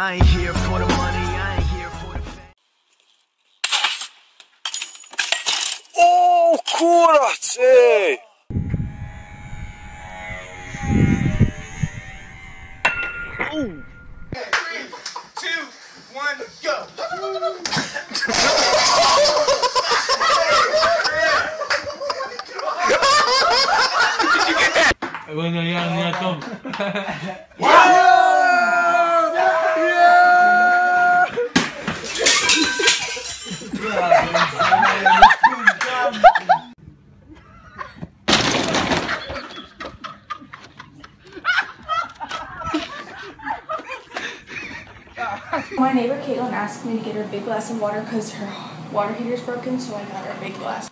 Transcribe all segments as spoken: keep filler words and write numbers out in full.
I ain't here for the money, I ain't here for the fame. Oh, curate! Ooh. Three, two, one, go! Bueno, ya, ya, Tom. My neighbor Caitlin asked me to get her a big glass of water because her water heater's broken, so I got her a big glass.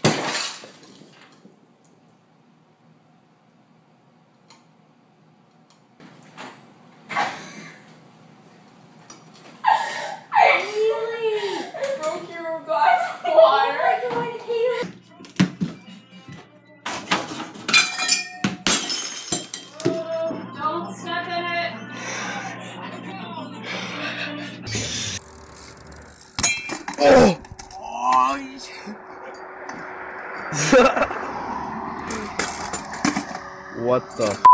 Oh! Oh, yeah. What the?